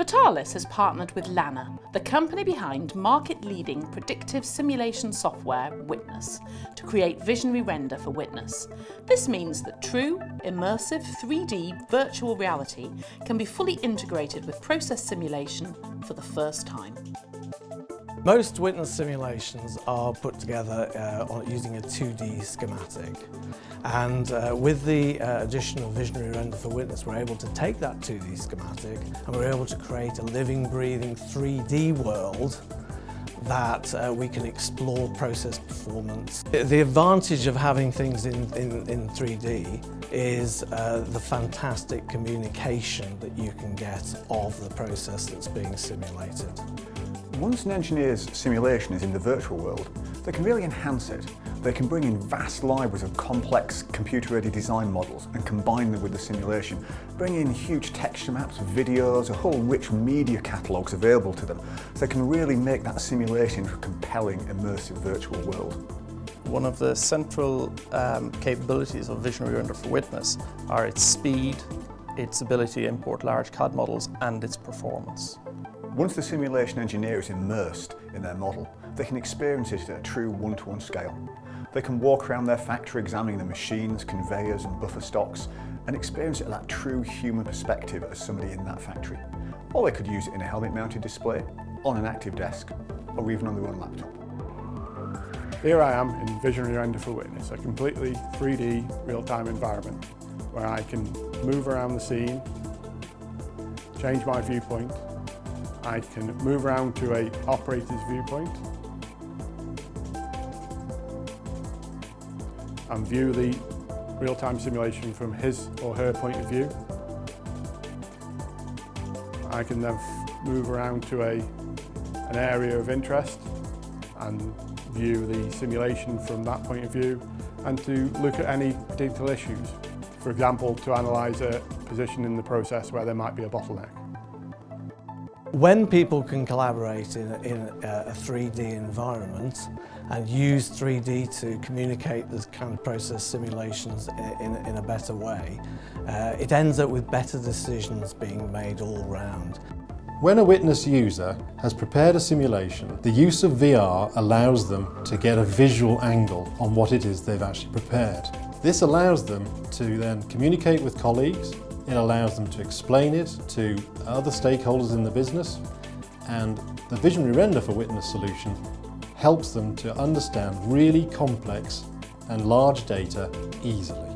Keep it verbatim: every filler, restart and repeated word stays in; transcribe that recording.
Virtalis has partnered with Lanner, the company behind market-leading predictive simulation software Witness, to create Visionary Render for Witness. This means that true, immersive three D virtual reality can be fully integrated with process simulation for the first time. Most Witness simulations are put together uh, using a two D schematic, and uh, with the uh, addition of Visionary Render for Witness, we're able to take that two D schematic and we're able to create a living, breathing three D world that uh, we can explore process performance. The advantage of having things in, in, in three D is uh, the fantastic communication that you can get of the process that's being simulated. Once an engineer's simulation is in the virtual world, they can really enhance it. They can bring in vast libraries of complex computer-aided design models and combine them with the simulation, bring in huge texture maps, videos, a whole rich media catalogues available to them. So they can really make that simulation a compelling, immersive virtual world. One of the central um, capabilities of Visionary Render for Witness are its speed, its ability to import large C A D models, and its performance. Once the simulation engineer is immersed in their model, they can experience it at a true one-to-one scale. They can walk around their factory examining the machines, conveyors and buffer stocks and experience it at that true human perspective as somebody in that factory. Or they could use it in a helmet-mounted display, on an active desk, or even on their own laptop. Here I am in Visionary Render for Witness, a completely three D real-time environment where I can move around the scene, change my viewpoint. I can move around to an operator's viewpoint and view the real-time simulation from his or her point of view. I can then move around to a, an area of interest and view the simulation from that point of view and to look at any particular issues. For example, to analyse a position in the process where there might be a bottleneck. When people can collaborate in a, in a three D environment and use three D to communicate this kind of process simulations in, in a better way, uh, it ends up with better decisions being made all round. When a Witness user has prepared a simulation, the use of V R allows them to get a visual angle on what it is they've actually prepared. This allows them to then communicate with colleagues. It allows them to explain it to other stakeholders in the business, and the Visionary Render for Witness solution helps them to understand really complex and large data easily.